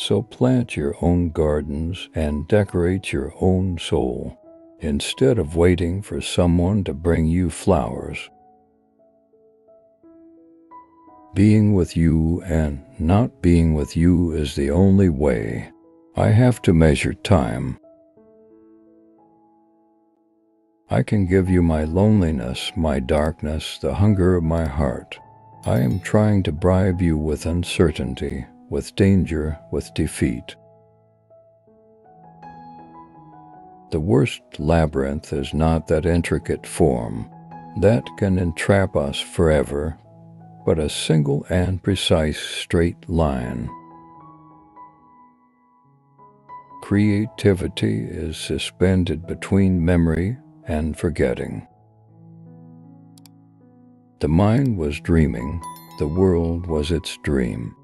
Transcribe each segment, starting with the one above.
So plant your own gardens and decorate your own soul, instead of waiting for someone to bring you flowers. Being with you and not being with you is the only way. I have to measure time. I can give you my loneliness, my darkness, the hunger of my heart. I am trying to bribe you with uncertainty, with danger, with defeat. The worst labyrinth is not that intricate form. That can entrap us forever, but a single and precise straight line. Creativity is suspended between memory and forgetting. The mind was dreaming, the world was its dream.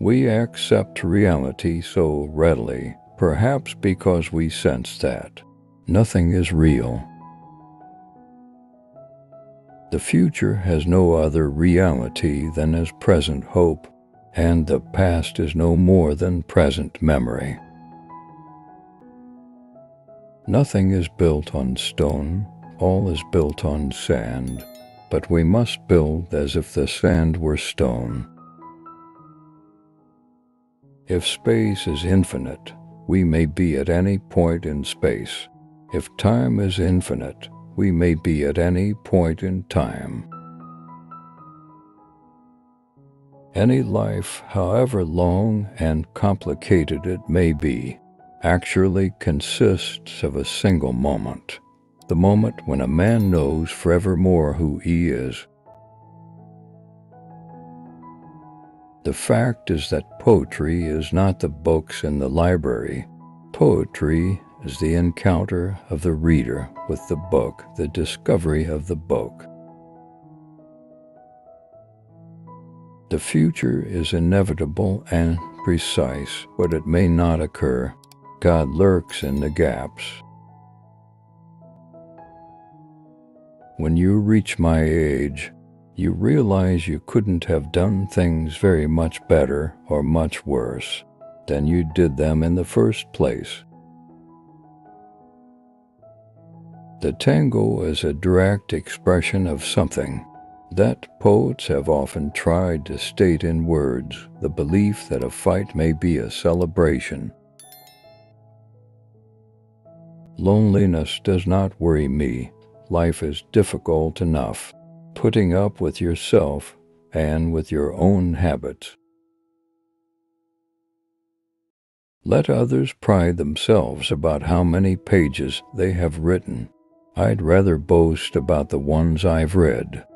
We accept reality so readily, perhaps because we sense that nothing is real. The future has no other reality than is present hope, and the past is no more than present memory. Nothing is built on stone, all is built on sand, but we must build as if the sand were stone. If space is infinite, we may be at any point in space. If time is infinite, we may be at any point in time. Any life, however long and complicated it may be, actually consists of a single moment, the moment when a man knows forevermore who he is. The fact is that poetry is not the books in the library. Poetry is the encounter of the reader with the book, the discovery of the book. The future is inevitable and precise, but it may not occur. God lurks in the gaps. When you reach my age, you realize you couldn't have done things very much better or much worse than you did them in the first place. The tango is a direct expression of something that poets have often tried to state in words, the belief that a fight may be a celebration. Loneliness does not worry me. Life is difficult enough, putting up with yourself and with your own habits. Let others pride themselves about how many pages they have written. I'd rather boast about the ones I've read.